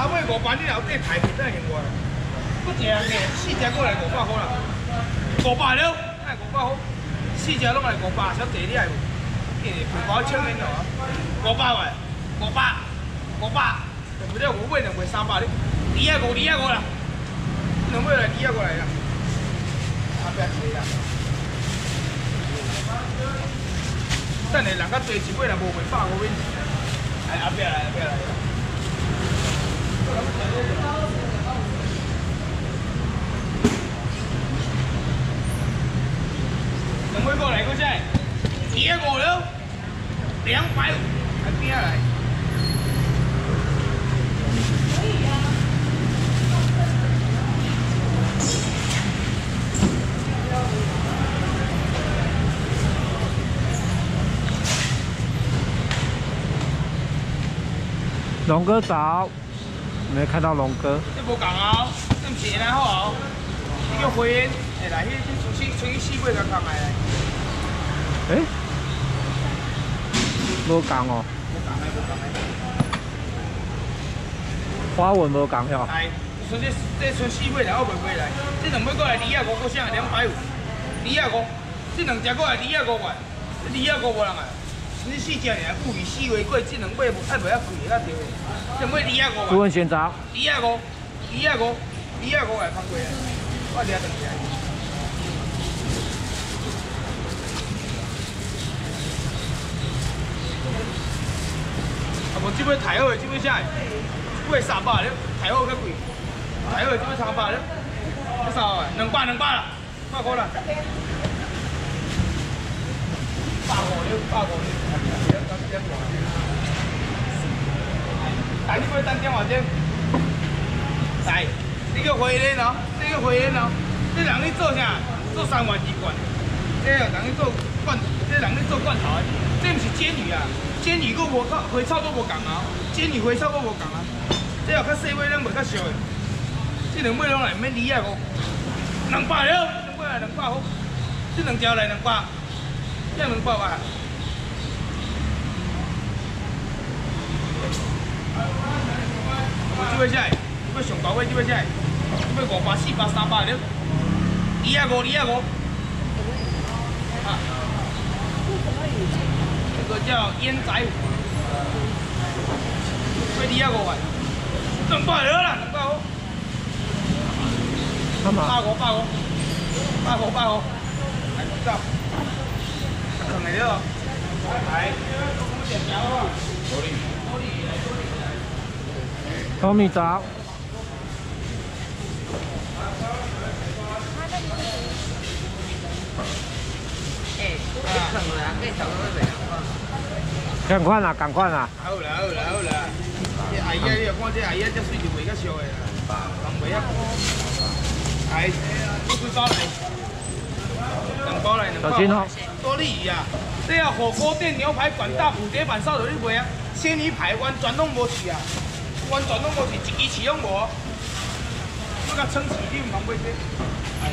三尾500，你后底排队哪会用我？不正个，四只过来500块啦，500了，哪会500块？四只拢来500，小弟你还有？我抢你了啊！500块，500，500，不对，我买2尾300，你200块啦，2尾来200块来啦，300块啦。 等下人较多，一尾若无100块，免钱。哎，阿伯来，阿伯来。2尾过来，过去。2尾了，250，还边来。可以啊。龙哥早，没看到龙哥。这无同哦，这唔是然后哦，这叫回音。哎来，迄出去四尾个同来。哎，无同哦。无同。花纹无同哟。哎，说这剩四尾然后袂来，这2尾过来250，上250，250，这2只过来250，250无人来。 你四只尔，不如四位过，这2尾无太袂遐贵，遐对。这尾250。朱文选择。250来拍过来，我抓上来。啊无，这尾太好，这尾啥？这尾300了，太好较贵。太好，这尾300了，这300，200啦，200块啦。 打你过来等电话先。来，你叫回来咯，你叫回来咯。这人去做啥？做3万2罐。这人去做罐，这人去做罐头的。这不是煎鱼啊，煎鱼佫无靠花草佫无同啊，煎鱼花草佫无同啊。这后较细尾咱袂较俗的，这2尾拢来免2啊个，200了，2尾来200好，这2条来200。 这200块。我这边下，我上高位这边下，我500、400、300了，250。啊，这个叫烟仔虎，我250块，200了啦，200哦。干嘛？8个，还不到。 上来了，来。Tommy 早。哎，上来，该上了没？赶快啦，赶快啦！好啦。这阿姨，你看这阿姨，这水就袂较烧的啦，人袂遐高。来，我去找来。 2包来，多利鱼啊！你啊火锅店牛排馆大蝴蝶板烧就你卖啊，鲜鱼排完全拢无饲啊，完全拢无饲，一支饲拢无。我甲撑起你唔通买这，哎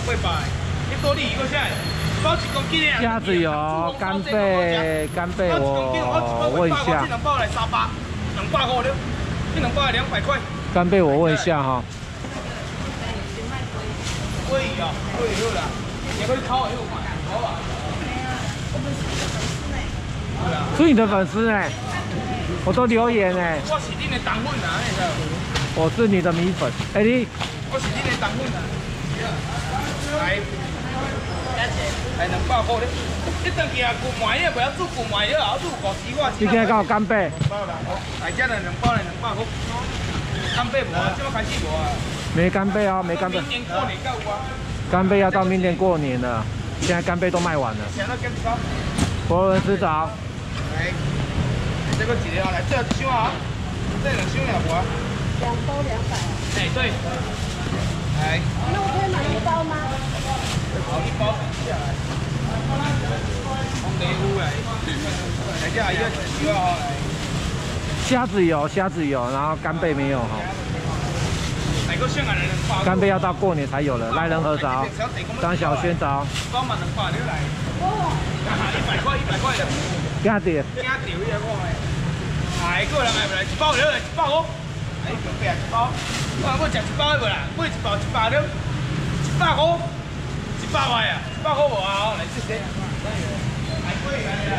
，6、8百。你多利鱼个啥？包一公斤啊！虾子油、干贝我问一下。2包来300，200块了，这2包200块。干贝我问一下哈。可以啊，可以啦。 是你的粉丝哎，我都留言哎。我是你的党粉啊，那个。我是你的米粉，哎你。我是你的党粉啊。来，来200块嘞。你当去啊，古卖了，不要做古卖了，后做50块。你今日搞干贝。大家来2包来200块。干贝无啊，这么开始无啊。没干贝啊，没干贝。 干贝要到明年过年了，现在干贝都卖完了。博文师早。来，这个几条来，这2箱啊，这2箱了不？2包200。哎对。来。那我可以买1包吗？好，1包。红梅菇哎，来这还要2箱啊。虾子有，然后干贝没有哈。 干贝要到过年才有了，来人和早，张小轩早。帮忙能挂你来。100块的。加点。加点一个。来，过来买不来？1包了，1包哦。你叫佢食一包，我食一包無啦，每一包一百兩，150，100塊啊，100塊無啊，來試試。太貴啦！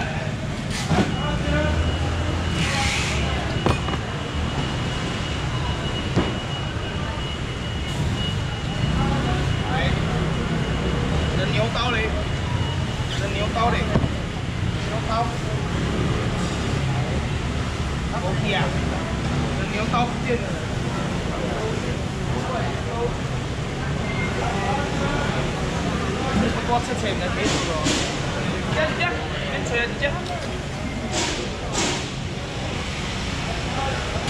牛刀嘞，是牛刀嘞，牛刀，它不甜，是牛刀不甜的。不过吃起来没熟哦，这，你吃这。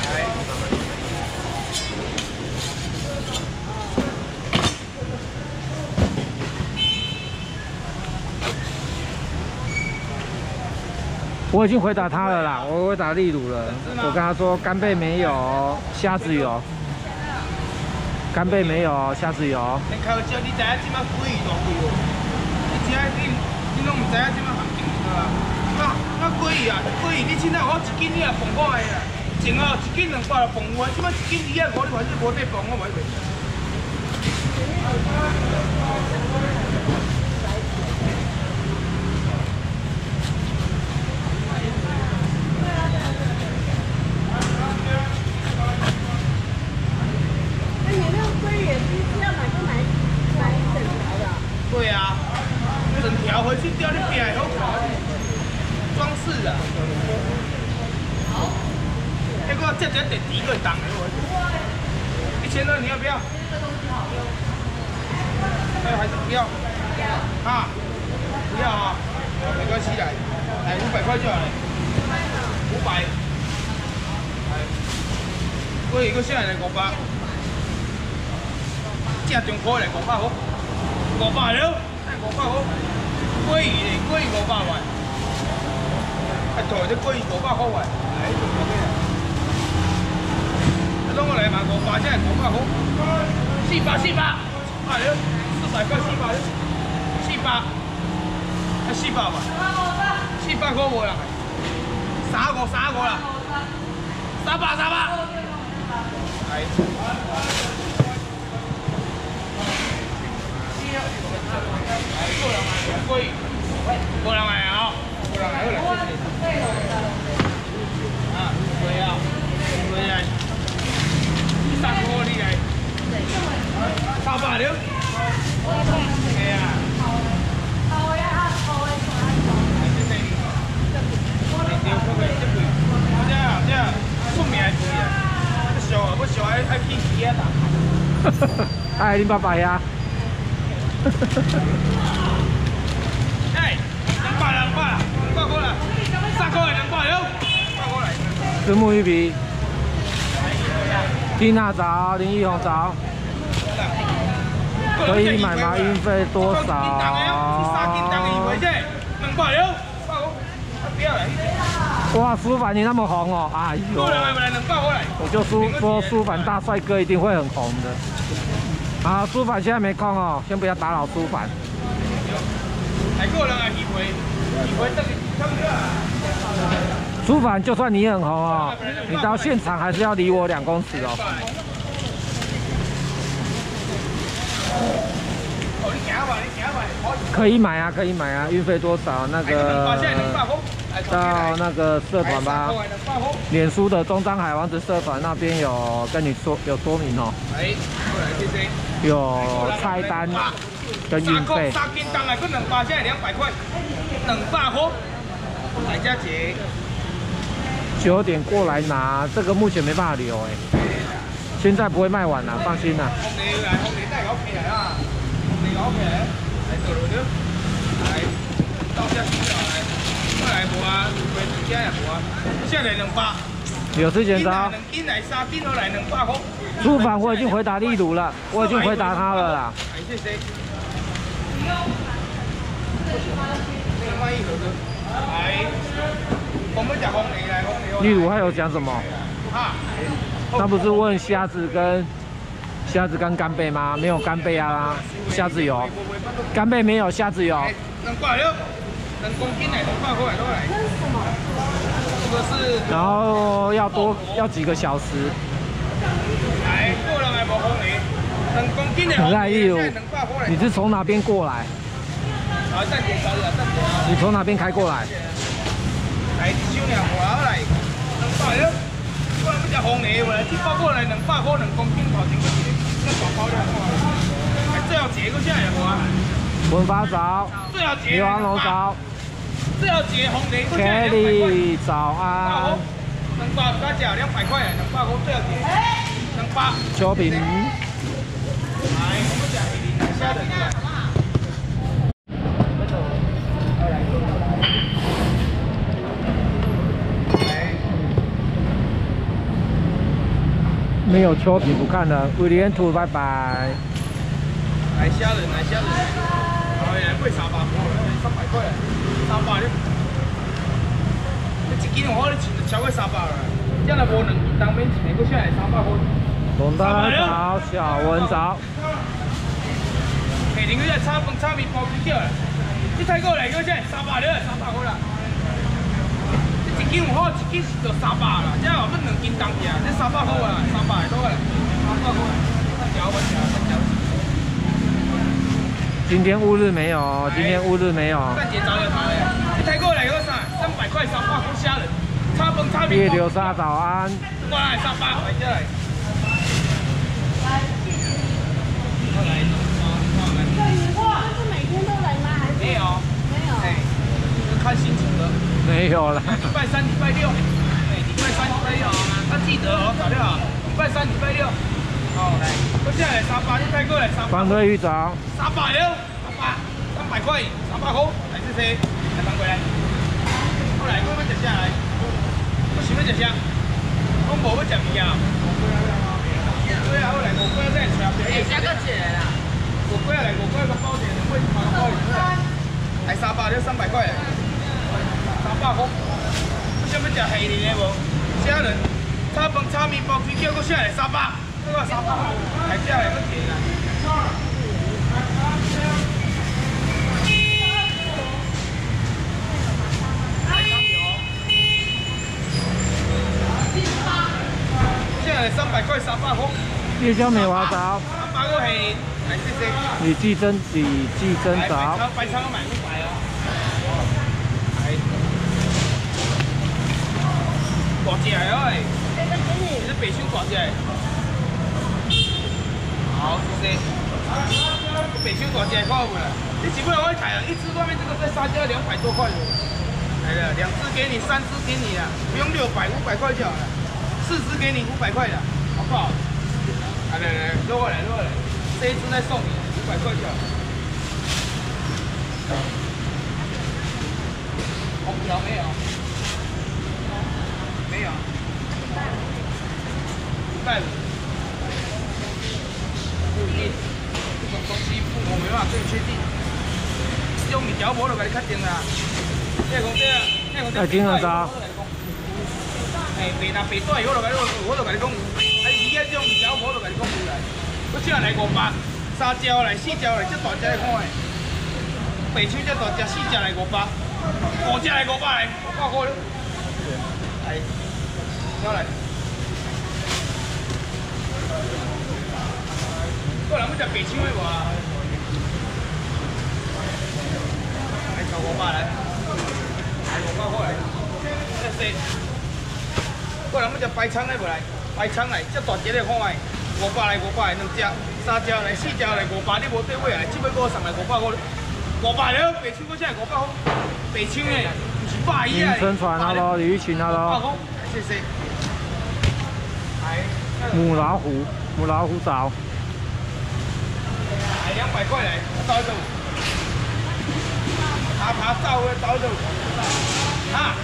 哎。 我已经回答他了啦，我回答例如了。我跟他说干贝没有，虾子有。干贝没有，虾子有。你靠椒，你知影即马贵多贵哦？你知影你拢唔知影即马行情对吧？啊，贵啊，贵！你凊彩我一斤你也捧我个啦，前哦一斤200就捧我，即马一斤250，你还是无得捧我买袂。哎，恁爸爸呀！哎，200啦，300200，200啦。石目鱼皮，缇娜早，林奕宏早。可以买吗？运费多少？200，哇，舒凡你那么红哦！哎呦，我就说舒凡大帅哥一定会很红的。 啊，舒凡现在没空哦，先不要打扰舒凡。舒凡，就算你很红哦，你到现场还是要离我2公尺哦。可以买啊，可以买啊，运费多少？那个到那个社团吧，脸书的中彰海王子社团那边有跟你说有说明哦。 有菜单跟运费。3斤当然够200，现在200块，200块。来加钱。9点过来拿，这个目前没办法留哎。现在不会卖完啦，放心啦。有之前的。 舒凡，我已经回答例如了，我已经回答他了啦。例如还有讲什么？他不是问虾子跟干贝吗？没有干贝啊啦，虾子有，干贝没有，虾子有。然后要几个小时。 这很讶异哦，你是从哪边过来？你从哪边开过来？文发早，李王龙早，Kelly早安。 能包加价200块，能包我最要紧，能包。小饼。哎，我们家一零零下的。没有秋饼不看了，威廉兔拜拜。来虾仁，来虾仁。哎呀，贵300块，300块，300。 一斤我咧穿超过300了，这若无两斤，当面穿过下来300块。董大早，小文早。下天去炒饭炒面包起叫，你泰国来过下来300了，300块啦。这一斤有好，一斤是做300啦，这后尾两斤当起啊，这300块啦，300多啦，300块。条我条，条。今天乌日没有，今天乌日没有。再结账就好了。 泰国来个啥？300块300块虾仁，炒饭炒面。叶流沙早安。过来300块下来。过来，这每天都来吗？还是没有？没有。哎，看心情了。没有了。礼拜3、礼拜6，哎，礼拜3、礼拜6，他记得哦，打电话。礼拜3、礼拜6。哦，来，我下来300，你泰国来300。方队玉长。300了，300块，300块，来这些。 搬过来，后来我要吃啥来？我想要吃啥？我无要吃面啊。对啊，后来我过来再吃啊。哎，下个起来啦。我过来，我过来个包点，我包点。还300就300块嘞，300块。我想要吃黑的无？虾仁、炒饭、炒面包、水饺，我下来300，这个300块，还下来个钱啦。 300块300块。叶小美华早。300块系系色色。李继珍，李继珍早。白炒都卖500啊。系。挂只系哦，系。你白手挂只系。好，谢谢。白手挂只系看有啦。你只不能我睇啊，一只外面这个在沙雕200多块。来了，2只给你，3只给你啦，不用600，500块就好了。 4只给你500块的，好不好？啊，来来，落过来，落过来，这一只再送你500块就好。红条没有？没有。550。不一定，这种东西我没办法跟你确定。用你条膜就给你确定啦。这公这，这公这。哎，金老师。 哎，白拿白带，我就甲你讲，啊，鱼仔种条我就甲你讲出来。我只来500，3条来4条来，这大只来看诶。白手这大只4只来500，5只来500来，500块了。哎，过来。过来，我食白手诶无啊？来500来，来500块来，这是。 过来，我们食白葱来无来？白葱来，这大只的看卖，500来500来两只，3只来4只来500，你无对位来，这尾我送来500块，500了，白手搁啥500块？白手呢，不是百一啊！林春传啊咯，李玉群啊咯，谢谢。母老虎，母老虎找。来200块来，找一找。他找个找一找，啊！ 来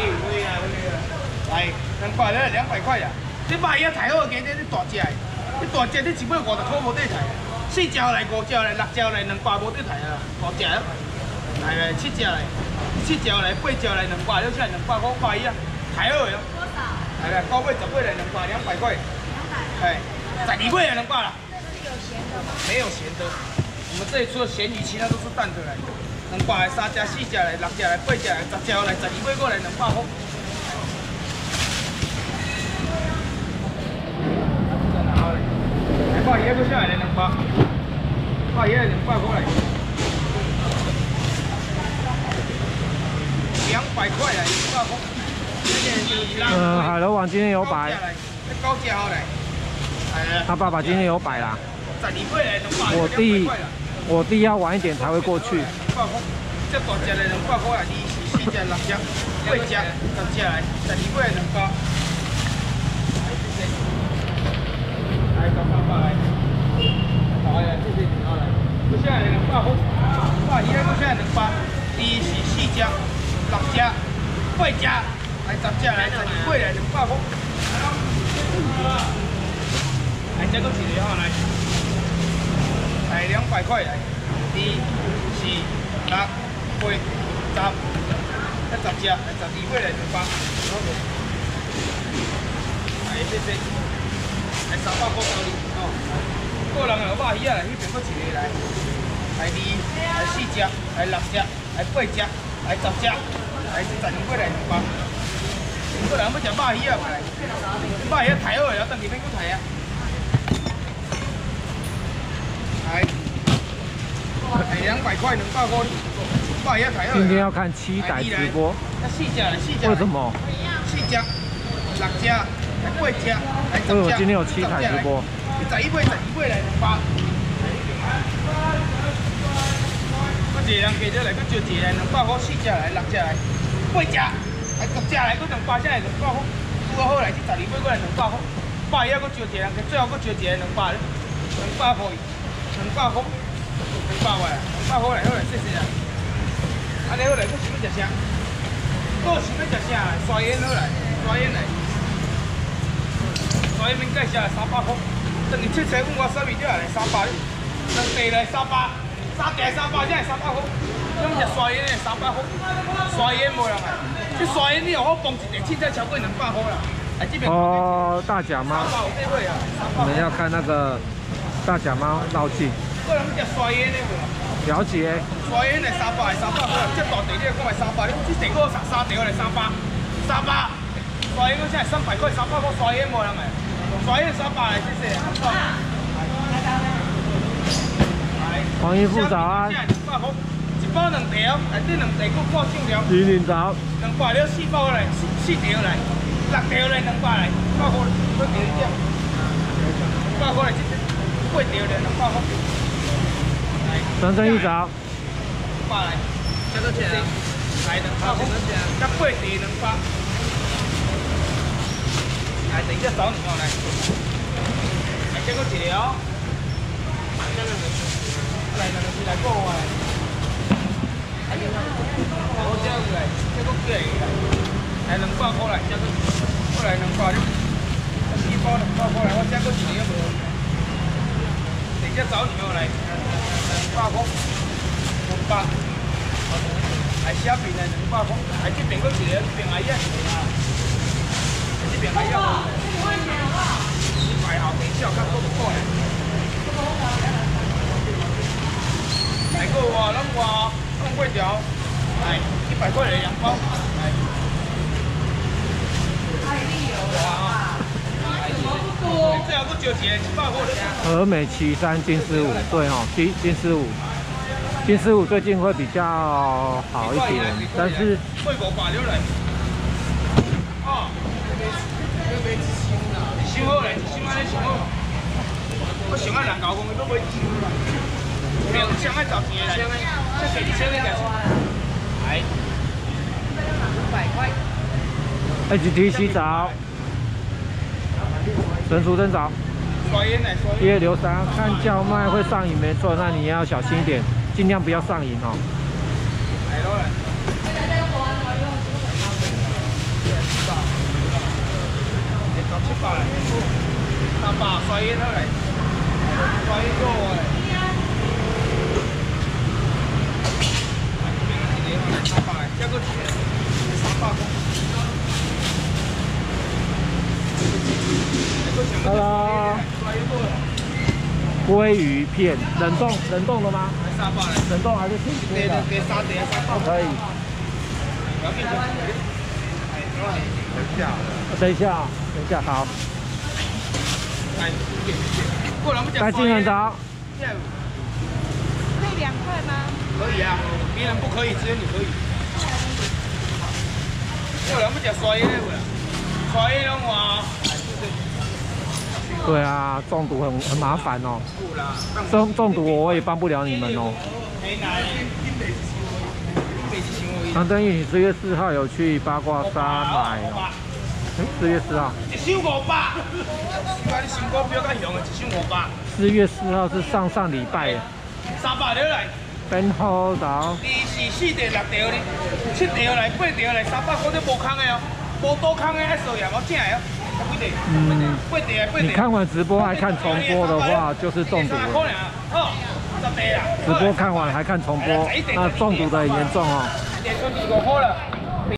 ，200了，200块呀！你买一台好，今日你大只的，你大只你只买50块无得台，4条来5条来6条来200无得台啊，5只啊，来来7只来，7条来8条来200了，现在200块一啊，台好哟。多少？来来，高位10位来200，200块。200。哎，12位来200啦。这是有咸的吗？没有咸的，我们这里除了咸鱼，其他都是淡的来。 200来3只、4只来6只来8只来10只来12尾过来200块。跨越就下来280，跨越280过来，200块来280，係咯，黃金有擺，高價好嚟，他爸爸今天有擺啦，我弟要晚一點才會過去。 这大只的200块啊，4只、6只、8只、10只来，12块200。来，200来，好呀，这边200来，不下来200好，200不下来200，4只、6只、8只，来10只来，12块来200好。来，这个是多少来？来200块来，4、6、8、10，12块来200，哎，谢，哎，300块到你哦，个人有肉鱼啊，那边搁一个来，来2，来4只，来6只，来8只，来10只，来12块来200，个人要食肉鱼啊，过来，肉鱼太好了，等下免搁抬啊，来。 200块200块，今天要看7仔直播，为什么？4只、6只、8只，为什么今天有7仔直播？11块来200，我一人加起来，我招一人200块，4只来6只来8只，来10只来，我200只来200块，拄好来12块过来200块，百一我招一人，最后我招一人200块，200块。 200块，好来，谢啊！安尼好来，我想要食啥？我想要食啥？沙烟好来，沙烟来，沙烟免介绍，300块。等你出差，我收伊了来300，两地来300，3地300，这300块。想食沙烟的300块，沙烟无人来。这沙烟你又好帮一地，凊彩超过200块啦。来这边。哦，大甲猫。我们要看那个大甲猫绕境。 个人食沙烟的无？了解。沙烟的300，即大地你讲来300，你即地我十三地我来300，沙烟我现在300块300块沙烟无人来，沙烟300来谢谢。黄衣副早安。1包2条，内底2地佫挂上了。鱼鳞条。200了4包来，4条来，6条来200来，100块我点点。100块来即8条来200块。 真正一早，200来，加多钱啊？来200，加8地200，来等一下找200来，来加多几条？来200来过来，好加过来，加多几来？来200过来，加多过来200，1包200过来，我加多几条？等一下找200来。 200块，200，还下边来200块，还这边搁一个，这边阿姨啊，这边阿姨啊，排后面少，较多过来，来个哇，咱哇，弄几条，来100块来2包，来，哇，最后搁招一个100块。 峨眉7山金丝虎，对哦，金丝虎，最近会比较好一点，但是HTC 早，陈淑珍早。 1月13，看叫卖会上瘾没错，那你要小心一点，尽量不要上瘾哦。Hello。 鲑鱼片，冷冻的吗？冷冻还是冰鲜的？可以。等一下，好。白金很早。配2块吗？可以啊，别人不可以，只有你可以。有人不吃酸的不啦？酸的拢话。对啊，中毒很麻烦哦。中毒我也帮不了你们哦。 唐登义10月4号有去八卦沙买哦，10月4号。1箱500，你新股票较凶的，1箱500。10月4号是上礼拜的。300条来。编号到。第4、第6条哩，7条来，8条来，300块都无空的哦，无多空的爱收呀，我正的哦，几条？8条。你看完直播还看重播的话，就是中毒了。 直播看完还看重播，那中毒的很严重哦。